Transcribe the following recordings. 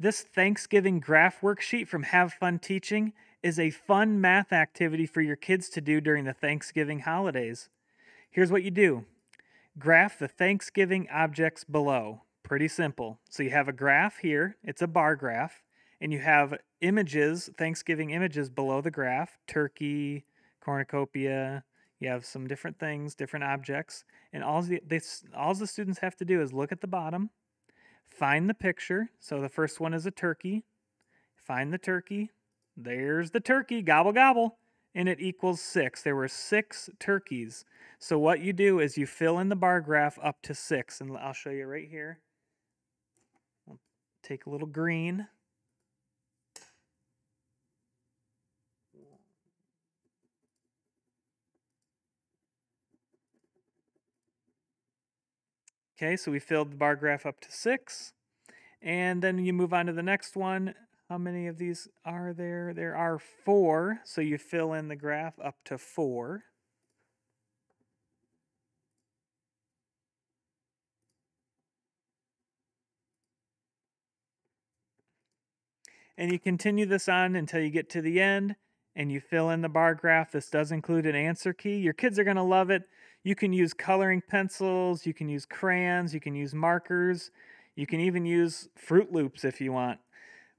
This Thanksgiving graph worksheet from Have Fun Teaching is a fun math activity for your kids to do during the Thanksgiving holidays. Here's what you do. Graph the Thanksgiving objects below. Pretty simple. So you have a graph here, it's a bar graph, and you have images, Thanksgiving images below the graph, turkey, cornucopia, you have some different things, different objects, and all the students have to do is look at the bottom, find the picture. So the first one is a turkey. Find the turkey. There's the turkey, gobble, gobble, and it equals 6. There were 6 turkeys. So what you do is you fill in the bar graph up to 6, and I'll show you right here. I'll take a little green. Okay, so we filled the bar graph up to 6, and then you move on to the next one. How many of these are there? There are 4, so you fill in the graph up to 4. And you continue this on until you get to the end, and you fill in the bar graph. This does include an answer key. Your kids are going to love it. You can use coloring pencils, you can use crayons, you can use markers, you can even use Fruit Loops if you want.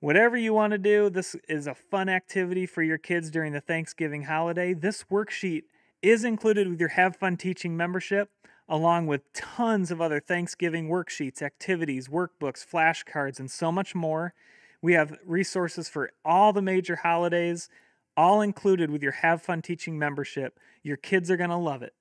Whatever you want to do, this is a fun activity for your kids during the Thanksgiving holiday. This worksheet is included with your Have Fun Teaching membership, along with tons of other Thanksgiving worksheets, activities, workbooks, flashcards, and so much more. We have resources for all the major holidays, all included with your Have Fun Teaching membership. Your kids are going to love it.